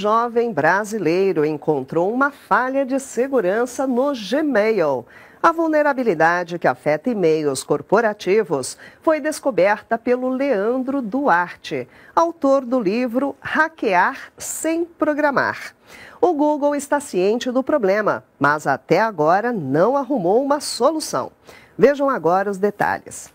jovem brasileiro encontrou uma falha de segurança no Gmail. A vulnerabilidade que afeta e-mails corporativos foi descoberta pelo Leandro Duarte, autor do livro Hackear Sem Programar. O Google está ciente do problema, mas até agora não arrumou uma solução. Vejam agora os detalhes.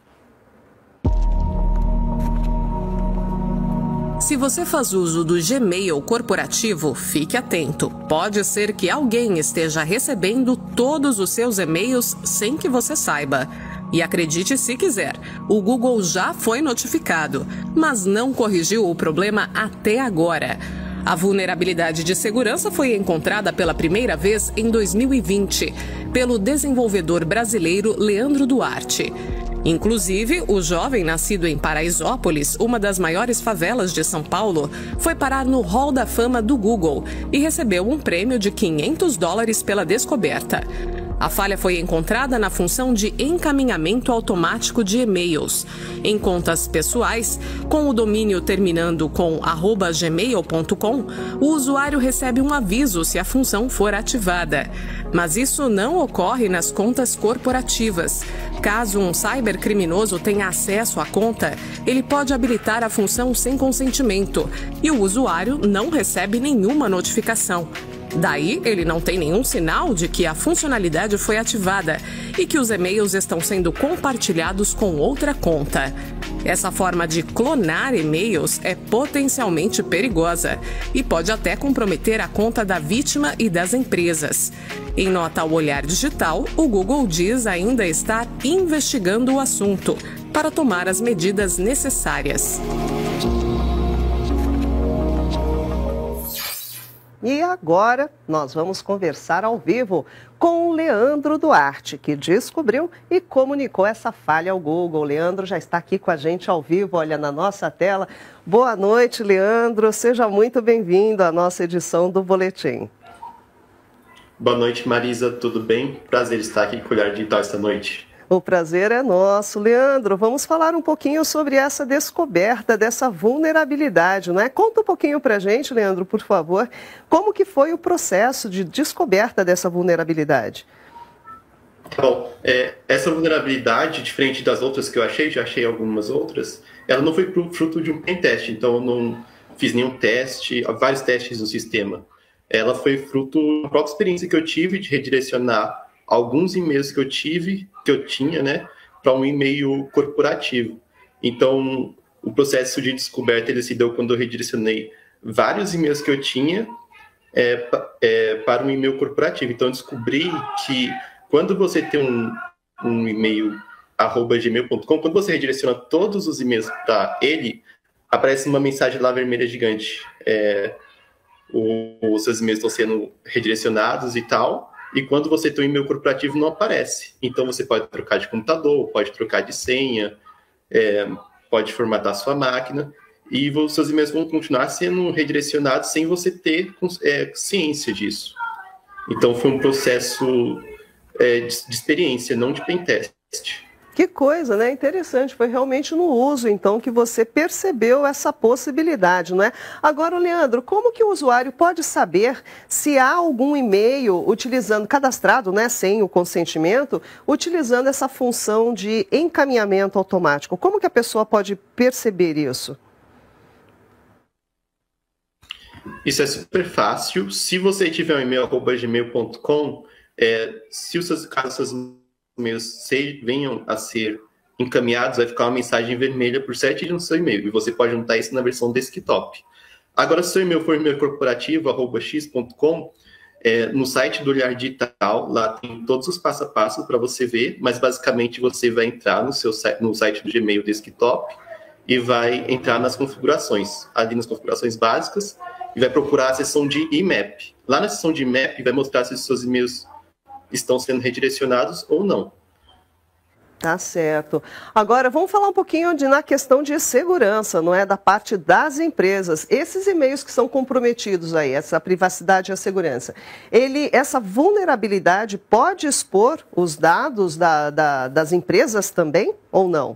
Se você faz uso do Gmail corporativo, fique atento. Pode ser que alguém esteja recebendo todos os seus e-mails sem que você saiba. E acredite se quiser, o Google já foi notificado, mas não corrigiu o problema até agora. A vulnerabilidade de segurança foi encontrada pela primeira vez em 2020, pelo desenvolvedor brasileiro Leandro Duarte. Inclusive, o jovem nascido em Paraisópolis, uma das maiores favelas de São Paulo, foi parar no Hall da Fama do Google e recebeu um prêmio de $500 pela descoberta. A falha foi encontrada na função de encaminhamento automático de e-mails. Em contas pessoais, com o domínio terminando com @gmail.com, o usuário recebe um aviso se a função for ativada. Mas isso não ocorre nas contas corporativas. Caso um cybercriminoso tenha acesso à conta, ele pode habilitar a função sem consentimento e o usuário não recebe nenhuma notificação. Daí, ele não tem nenhum sinal de que a funcionalidade foi ativada e que os e-mails estão sendo compartilhados com outra conta. Essa forma de clonar e-mails é potencialmente perigosa e pode até comprometer a conta da vítima e das empresas. Em nota ao Olhar Digital, o Google diz ainda estar investigando o assunto para tomar as medidas necessárias. E agora nós vamos conversar ao vivo com o Leandro Duarte, que descobriu e comunicou essa falha ao Google. O Leandro já está aqui com a gente ao vivo, olha, na nossa tela. Boa noite, Leandro. Seja muito bem-vindo à nossa edição do Boletim. Boa noite, Marisa. Tudo bem? Prazer estar aqui com o Olhar Digital esta noite. O prazer é nosso. Leandro, vamos falar um pouquinho sobre essa descoberta, dessa vulnerabilidade, não é? Conta um pouquinho para a gente, Leandro, por favor, como que foi o processo de descoberta dessa vulnerabilidade? Bom, essa vulnerabilidade, diferente das outras que eu achei, já achei algumas outras, ela não foi fruto de um pentest, então eu não fiz nenhum teste, vários testes no sistema. Ela foi fruto da própria experiência que eu tive de redirecionar alguns e-mails que eu tinha, né, para um e-mail corporativo. Então, o processo de descoberta ele se deu quando eu redirecionei vários e-mails que eu tinha para um e-mail corporativo. Então, eu descobri que quando você tem um e-mail @gmail.com, quando você redireciona todos os e-mails para ele, aparece uma mensagem lá vermelha gigante. Os seus e-mails estão sendo redirecionados e tal. E quando você tem um e-mail corporativo, não aparece. Então, você pode trocar de computador, pode trocar de senha, pode formatar sua máquina, e os seus e-mails vão continuar sendo redirecionados sem você ter ciência disso. Então, foi um processo de experiência, não de pentest. Que coisa, né? Interessante. Foi realmente no uso, então, que você percebeu essa possibilidade, não é? Agora, Leandro, como que o usuário pode saber se há algum e-mail utilizando, cadastrado, né, sem o consentimento, utilizando essa função de encaminhamento automático? Como que a pessoa pode perceber isso? Isso é super fácil. Se você tiver um e-mail @gmail.com, se os seus casos e-mails venham a ser encaminhados, vai ficar uma mensagem vermelha por 7 dias no seu e-mail, e você pode juntar isso na versão desktop. Agora, se o seu e-mail for e-mail corporativo, @x.com, no site do Olhar Digital, lá tem todos os passo a passo para você ver, mas basicamente você vai entrar no site do Gmail desktop e vai entrar nas configurações, ali nas configurações básicas, e vai procurar a seção de IMAP. Lá na seção de IMAP vai mostrar se os seus e-mails estão sendo redirecionados ou não. Tá certo. Agora, vamos falar um pouquinho na questão de segurança, não é? Da parte das empresas. Esses e-mails que são comprometidos aí, essa privacidade e a segurança, essa vulnerabilidade pode expor os dados das empresas também ou não?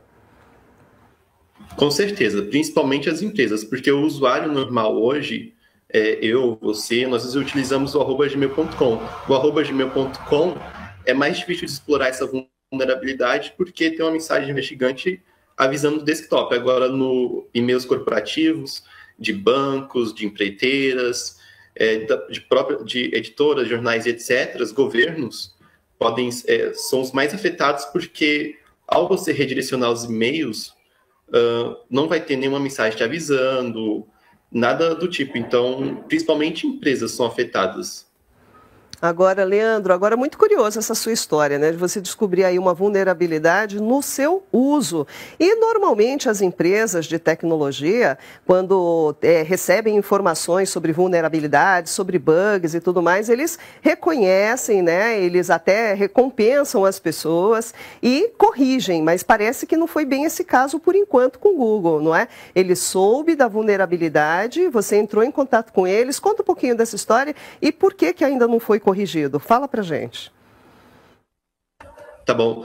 Com certeza, principalmente as empresas, porque o usuário normal hoje, eu, você, nós utilizamos o @gmail.com. O @gmail.com é mais difícil de explorar essa vulnerabilidade porque tem uma mensagem investigante avisando o desktop. Agora, no e-mails corporativos, de bancos, de empreiteiras, de editoras, jornais, etc., os governos podem, são os mais afetados porque, ao você redirecionar os e-mails, não vai ter nenhuma mensagem te avisando, nada do tipo. Então, principalmente empresas são afetadas. Agora, Leandro, agora é muito curiosa essa sua história, né? De você descobrir aí uma vulnerabilidade no seu uso. E, normalmente, as empresas de tecnologia, quando recebem informações sobre vulnerabilidades, sobre bugs e tudo mais, eles reconhecem, né? Eles até recompensam as pessoas e corrigem, mas parece que não foi bem esse caso, por enquanto, com o Google, não é? Ele soube da vulnerabilidade, você entrou em contato com eles. Conta um pouquinho dessa história e por que que ainda não foi corrigido. Fala pra gente. Tá bom.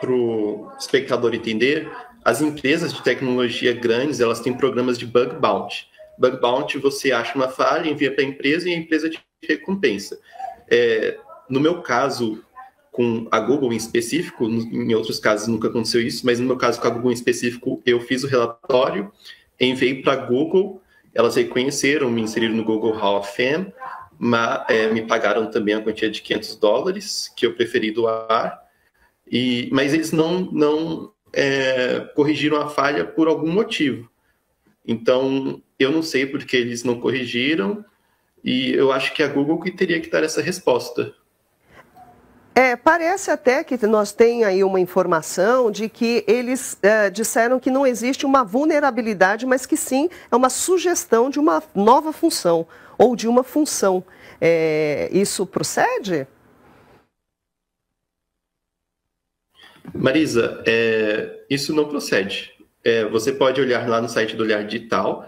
Para o espectador entender, as empresas de tecnologia grandes, elas têm programas de bug bounty. Bug bounty, você acha uma falha, envia para a empresa e a empresa te recompensa. No meu caso, com a Google em específico, em outros casos nunca aconteceu isso, mas no meu caso com a Google em específico, eu fiz o relatório, enviei para a Google, elas reconheceram, me inseriram no Google Hall da Fama, mas me pagaram também a quantia de $500, que eu preferi doar, mas eles não corrigiram a falha por algum motivo. Então, eu não sei porque eles não corrigiram, e eu acho que a Google que teria que dar essa resposta. Parece até que nós temos aí uma informação de que eles disseram que não existe uma vulnerabilidade, mas que sim é uma sugestão de uma nova função ou de uma função. Isso procede? Marisa, isso não procede. Você pode olhar lá no site do Olhar Digital,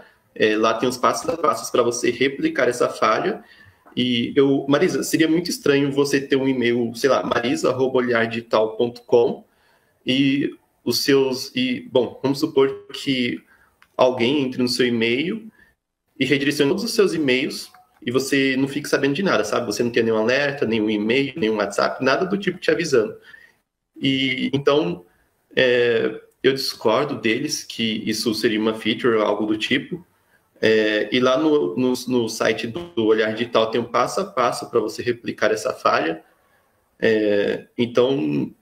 lá tem os passos a passos para você replicar essa falha. Marisa, seria muito estranho você ter um e-mail, sei lá, marisa@olhardigital.com e os seus... bom, vamos supor que alguém entre no seu e-mail e redirecione todos os seus e-mails e você não fique sabendo de nada, sabe? Você não tem nenhum alerta, nenhum e-mail, nenhum WhatsApp, nada do tipo te avisando. Então, eu discordo deles que isso seria uma feature ou algo do tipo. E lá no site do Olhar Digital tem um passo a passo para você replicar essa falha. Então,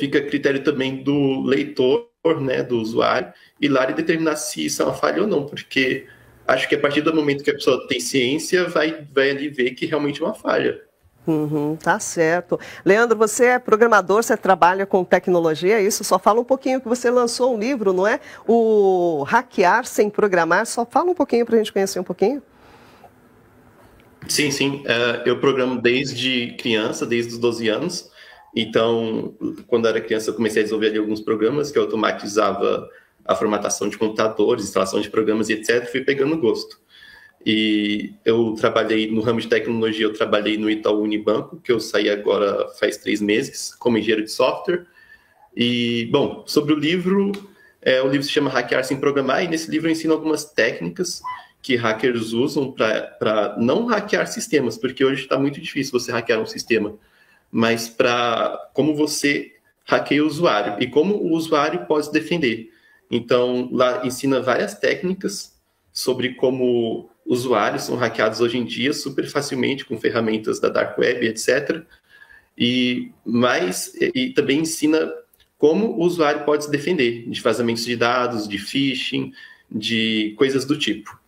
fica a critério também do leitor, né, do usuário, ir lá e determinar se isso é uma falha ou não, porque acho que a partir do momento que a pessoa tem ciência, vai ali ver que realmente é uma falha. Tá certo. Leandro, você é programador, você trabalha com tecnologia, isso? Só fala um pouquinho que você lançou um livro, não é? O Hackear Sem Programar. Só fala um pouquinho para a gente conhecer um pouquinho. Sim. Eu programo desde criança, desde os 12 anos. Então, quando eu era criança, eu comecei a desenvolver ali alguns programas que eu automatizava a formatação de computadores, instalação de programas e etc. Fui pegando gosto. E eu trabalhei no ramo de tecnologia, eu trabalhei no Itaú Unibanco, que eu saí agora faz 3 meses, como engenheiro de software. E, bom, sobre o livro se chama Hackear Sem Programar, e nesse livro eu ensino algumas técnicas que hackers usam para não hackear sistemas, porque hoje está muito difícil você hackear um sistema, mas para como você hackeia o usuário e como o usuário pode se defender. Então, lá ensina várias técnicas sobre como usuários são hackeados hoje em dia super facilmente com ferramentas da Dark Web, etc. E também ensina como o usuário pode se defender de vazamentos de dados, de phishing, de coisas do tipo.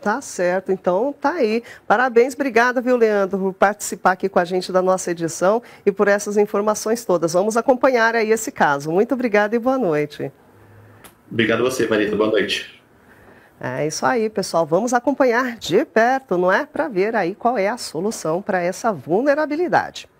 Tá certo, então tá aí. Parabéns, obrigada, viu, Leandro, por participar aqui com a gente da nossa edição e por essas informações todas. Vamos acompanhar aí esse caso. Muito obrigada e boa noite. Obrigado a você, Marisa. Boa noite. É isso aí, pessoal. Vamos acompanhar de perto, não é? Para ver aí qual é a solução para essa vulnerabilidade.